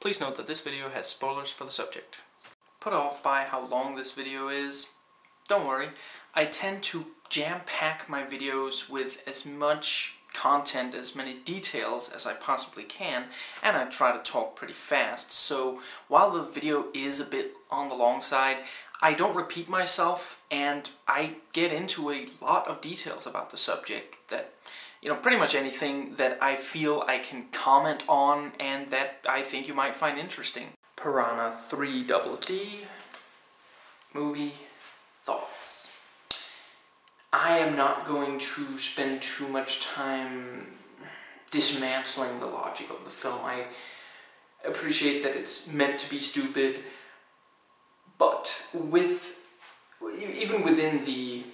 Please note that this video has spoilers for the subject. Put off by how long this video is, don't worry. I tend to jam-pack my videos with as much content, as many details as I possibly can, and I try to talk pretty fast, so while the video is a bit on the long side, I don't repeat myself, and I get into a lot of details about the subject that, you know, pretty much anything that I feel I can comment on and that I think you might find interesting. Piranha 3DD movie thoughts. I am not going to spend too much time dismantling the logic of the film. I appreciate that it's meant to be stupid, but even within the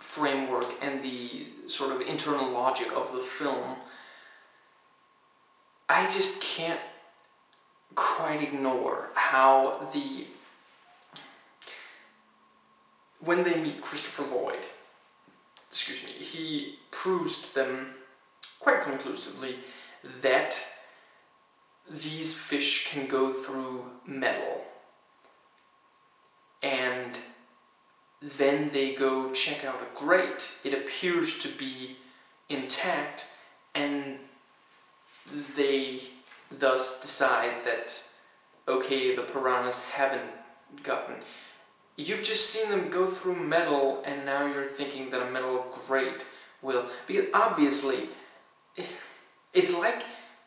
framework and the sort of internal logic of the film, I just can't quite ignore how when they meet Christopher Lloyd, excuse me, he proves to them quite conclusively that these fish can go through metal. And then they go check out a grate. It appears to be intact, and they thus decide that, okay, the piranhas haven't gotten. You've just seen them go through metal, and now you're thinking that a metal grate will. Because obviously, it's like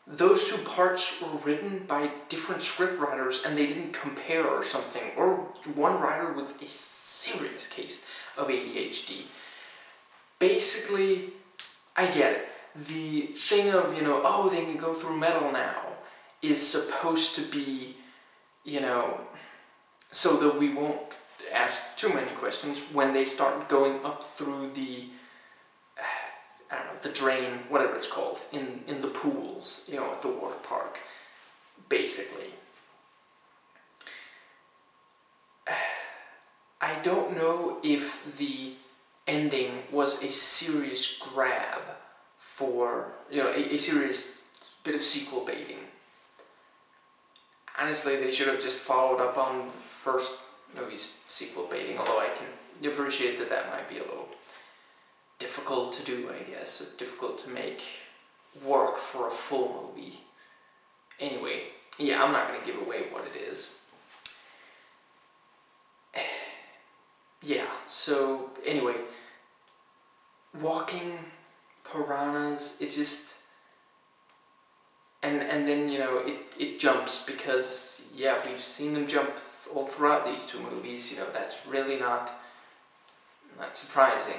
those two parts were written by different scriptwriters and they didn't compare or something. Or one writer with a serious case of ADHD. Basically, I get it. The thing of, you know, oh, they can go through metal now is supposed to be, you know, so that we won't ask too many questions when they start going up through the, I don't know, the drain, whatever it's called, in the pools, you know, at the water park, basically. I don't know if the ending was a serious grab for, you know, a serious bit of sequel baiting. Honestly, they should have just followed up on the first movie's sequel baiting, although I can appreciate that that might be a little difficult to do, I guess, or difficult to make work for a full movie. Anyway, yeah, I'm not going to give away what it is. Yeah, so, anyway, walking piranhas, it just... And then, you know, it jumps because, yeah, we've seen them jump all throughout these two movies, you know, that's really not surprising.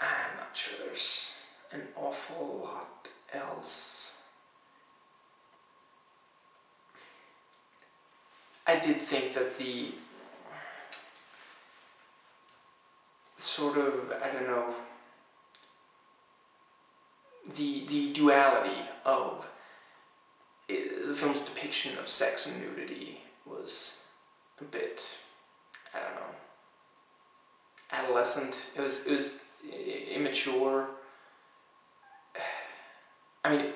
I'm not sure there's an awful lot else. I did think that the sort of, I don't know, the duality of the film's depiction of sex and nudity was a bit, I don't know, adolescent. It was immature. I mean,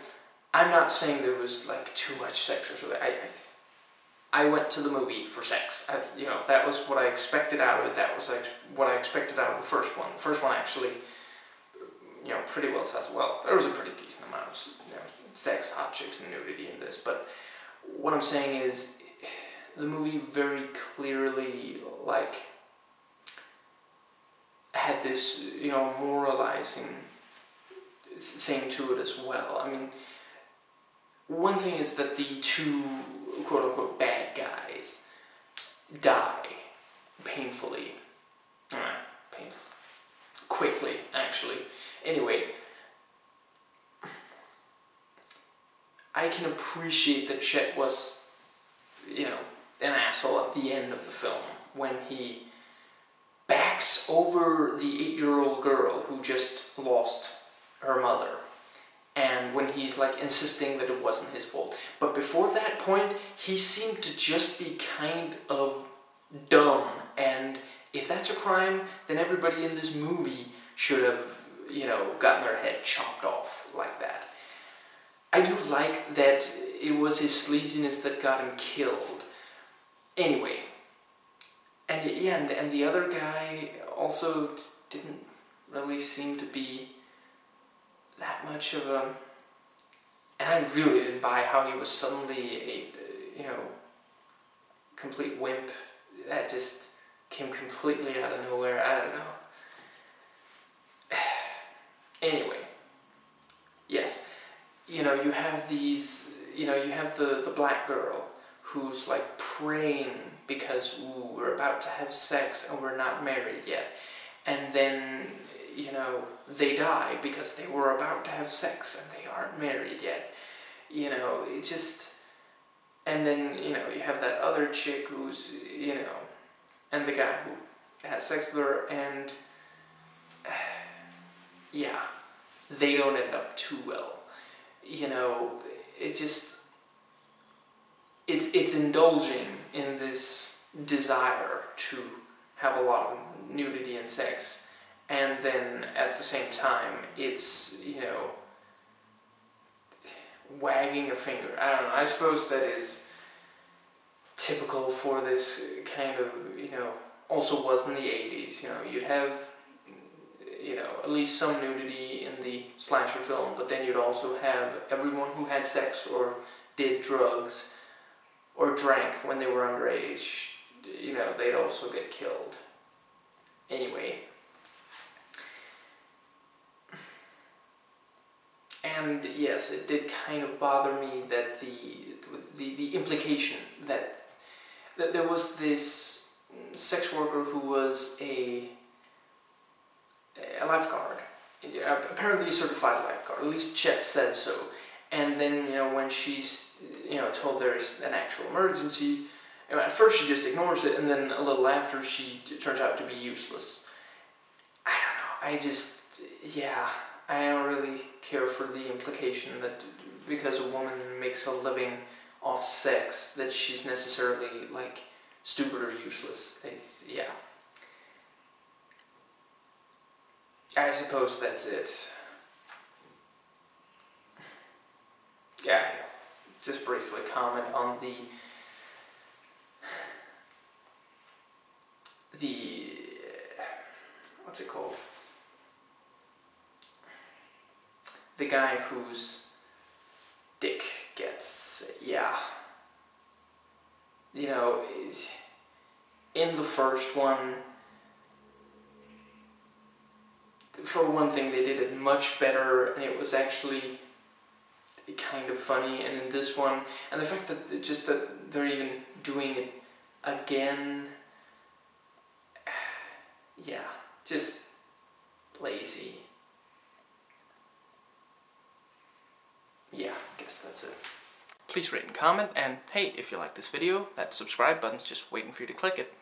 I'm not saying there was like too much sex or something. I went to the movie for sex. You know, that was what I expected out of it. That was like what I expected out of the first one. The first one actually, you know, pretty well says, well, there was a pretty decent amount of, you know, sex, hot chicks, and nudity in this, but what I'm saying is the movie very clearly, like, had this, you know, moralizing thing to it as well. I mean, one thing is that the two, quote-unquote, bad guys die painfully. Painfully. Quickly, actually. Anyway, I can appreciate that Chet was, you know, an asshole at the end of the film when he backs over the 8-year-old girl who just lost her mother, and when he's like insisting that it wasn't his fault. But before that point, he seemed to just be kind of dumb, and if that's a crime, then everybody in this movie should have, you know, gotten their head chopped off like that. I do like that it was his sleaziness that got him killed. Anyway. And yeah, and the other guy also didn't really seem to be that much of a... And I really didn't buy how he was suddenly a, you know, complete wimp. That just came completely out of nowhere, I don't know. Anyway. Yes. You know, you have these, you know, you have the black girl who's like praying because, ooh, we're about to have sex and we're not married yet. And then, you know, they die because they were about to have sex and they aren't married yet. You know, it just... And then, you know, you have that other chick who's, you know, and the guy who has sex with her, and, yeah, they don't end up too well. You know, it just, it's indulging in this desire to have a lot of nudity and sex, and then at the same time, it's, you know, wagging a finger. I don't know, I suppose that is typical for this kind of, you know, also was in the 80s, you know, you'd have, you know, at least some nudity in the slasher film, but then you'd also have everyone who had sex or did drugs or drank when they were underage, you know, they'd also get killed. Anyway. And yes, it did kind of bother me that the implication that there was this sex worker who was a lifeguard, apparently a certified lifeguard, at least Chet said so, and then, you know, when she's, you know, told there's an actual emergency, at first she just ignores it, and then a little after she turns out to be useless. I don't know, I just, yeah, I don't really care for the implication that because a woman makes a living off sex that she's necessarily, like, stupid or useless. It's, yeah. I suppose that's it. Yeah, just briefly comment on the what's it called? The guy whose dick gets, yeah. You know, in the first one, for one thing, they did it much better, and it was actually kind of funny, and in this one, and the fact that just that they're even doing it again, yeah, just lazy. Yeah, I guess that's it. Please rate and comment, and hey, if you like this video, that subscribe button's just waiting for you to click it.